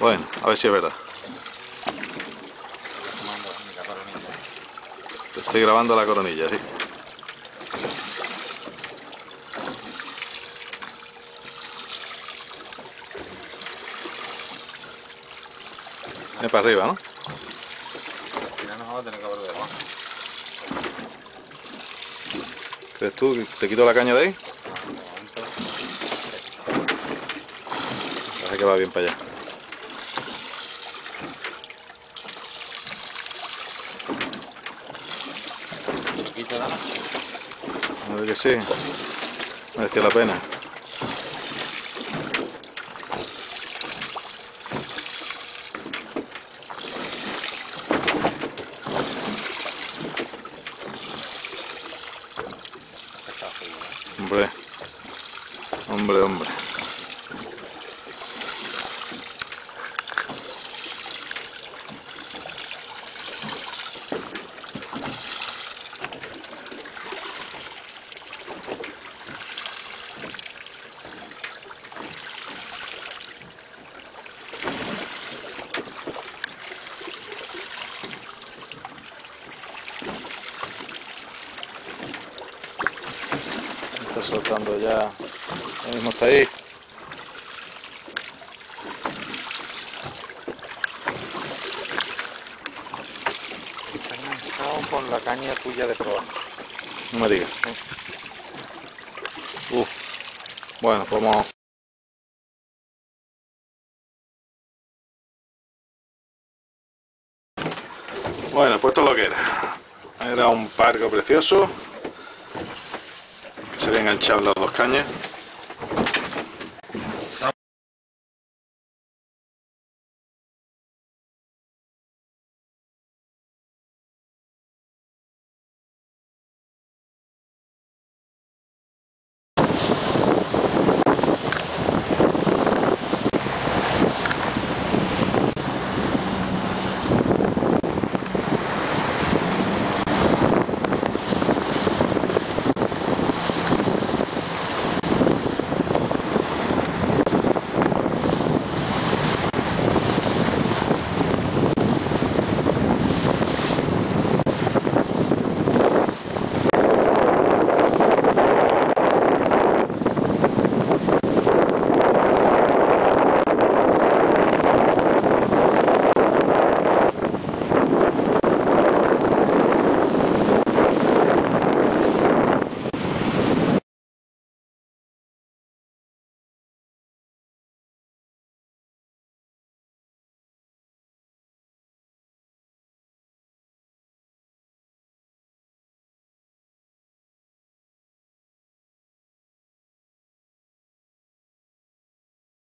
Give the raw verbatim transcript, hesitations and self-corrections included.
Bueno, a ver si es verdad. Te estoy grabando la coronilla, sí. Es para arriba, ¿no? ¿Crees tú que te quito la caña de ahí? Parece que va bien para allá. A ver que sí, mereció la pena. Hombre, hombre, hombre. Soltando ya, ya mismo está ahí. Se ha enganchado con la caña tuya de proa. No me digas. ¿Eh? Uf. Bueno, vamos. Bueno, pues esto es lo que era. Era un pargo precioso. Se había enganchado las dos cañas.